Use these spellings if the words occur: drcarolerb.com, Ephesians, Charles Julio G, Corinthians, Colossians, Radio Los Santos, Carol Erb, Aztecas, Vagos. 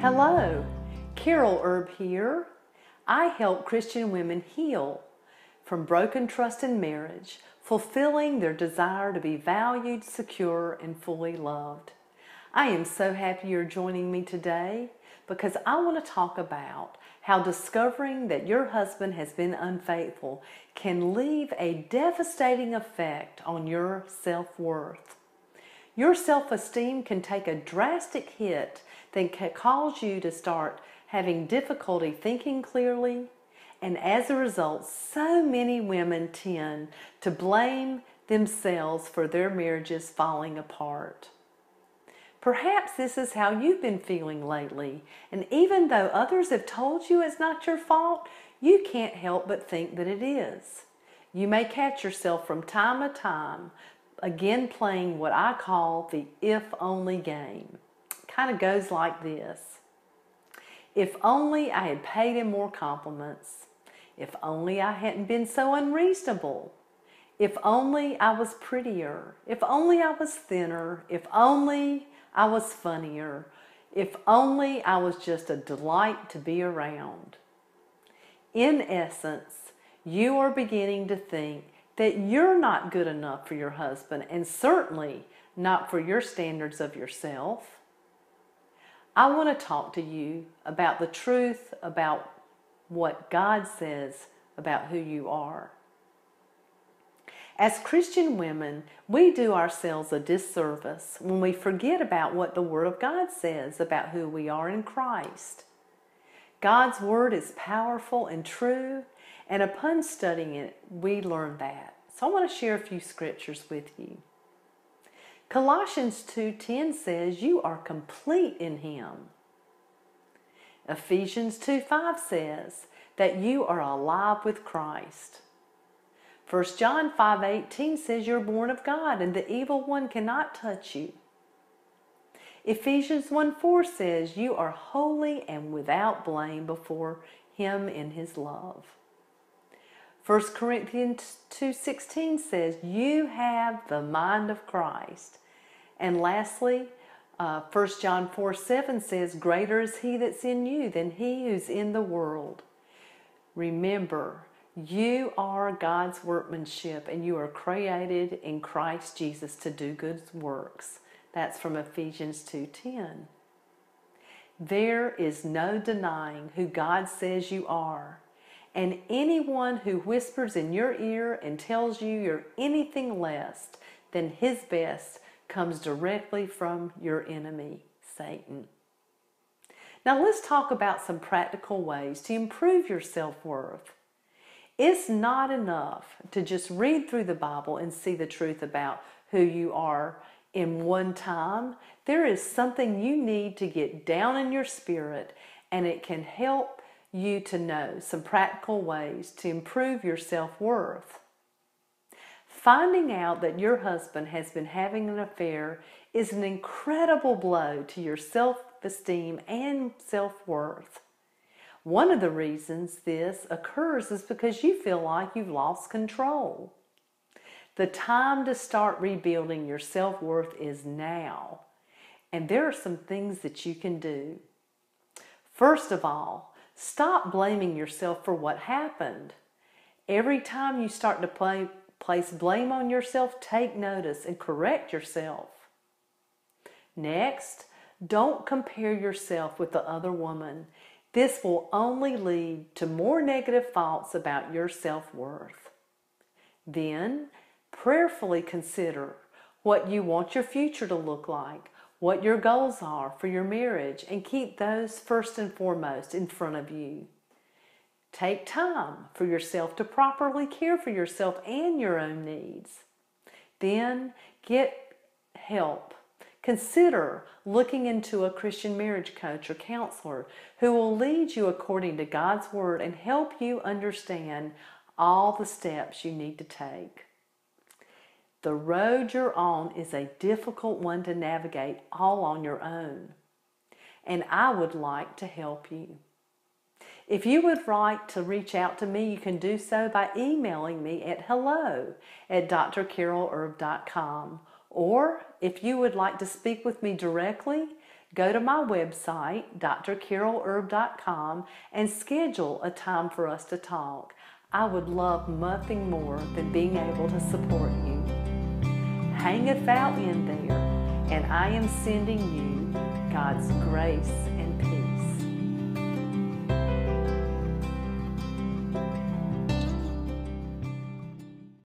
Hello, Carol Erb here. I help Christian women heal from broken trust in marriage, fulfilling their desire to be valued, secure, and fully loved. I am so happy you're joining me today because I want to talk about how discovering that your husband has been unfaithful can leave a devastating effect on your self-worth. Your self-esteem can take a drastic hit that can cause you to start having difficulty thinking clearly, and as a result, so many women tend to blame themselves for their marriages falling apart. Perhaps this is how you've been feeling lately, and even though others have told you it's not your fault, you can't help but think that it is. You may catch yourself from time to time, again playing what I call the if-only game. It kind of goes like this. If only I had paid him more compliments. If only I hadn't been so unreasonable. If only I was prettier. If only I was thinner. If only I was funnier. If only I was just a delight to be around. In essence, you are beginning to think that you're not good enough for your husband and certainly not for your standards of yourself. I want to talk to you about the truth about what God says about who you are. As Christian women, we do ourselves a disservice when we forget about what the Word of God says about who we are in Christ. God's Word is powerful and true, and upon studying it, we learn that. So I want to share a few scriptures with you. Colossians 2:10 says, you are complete in Him. Ephesians 2:5 says that you are alive with Christ. 1 John 5:18 says you're born of God and the evil one cannot touch you. Ephesians 1:4 says you are holy and without blame before Him in His love. 1 Corinthians 2:16 says you have the mind of Christ. And lastly, 1 John 4:7 says greater is He that's in you than he who's in the world. Remember, you are God's workmanship, and you are created in Christ Jesus to do good works. That's from Ephesians 2:10. There is no denying who God says you are, and anyone who whispers in your ear and tells you you're anything less than His best comes directly from your enemy, Satan. Now let's talk about some practical ways to improve your self-worth. It's not enough to just read through the Bible and see the truth about who you are in one time. There is something you need to get down in your spirit, and it can help you to know some practical ways to improve your self-worth. Finding out that your husband has been having an affair is an incredible blow to your self-esteem and self-worth. One of the reasons this occurs is because you feel like you've lost control. The time to start rebuilding your self-worth is now, and there are some things that you can do. First of all, stop blaming yourself for what happened. Every time you start to place blame on yourself, take notice and correct yourself. Next, don't compare yourself with the other woman. This will only lead to more negative thoughts about your self-worth. Then, prayerfully consider what you want your future to look like, what your goals are for your marriage, and keep those first and foremost in front of you. Take time for yourself to properly care for yourself and your own needs. Then, get help. Consider looking into a Christian marriage coach or counselor who will lead you according to God's Word and help you understand all the steps you need to take. The road you're on is a difficult one to navigate all on your own, and I would like to help you. If you would like to reach out to me, you can do so by emailing me at hello@drcarolerb.com. Or if you would like to speak with me directly, go to my website, drcarolerb.com, and schedule a time for us to talk. I would love nothing more than being able to support you. Hang a thought in there, and I am sending you God's grace.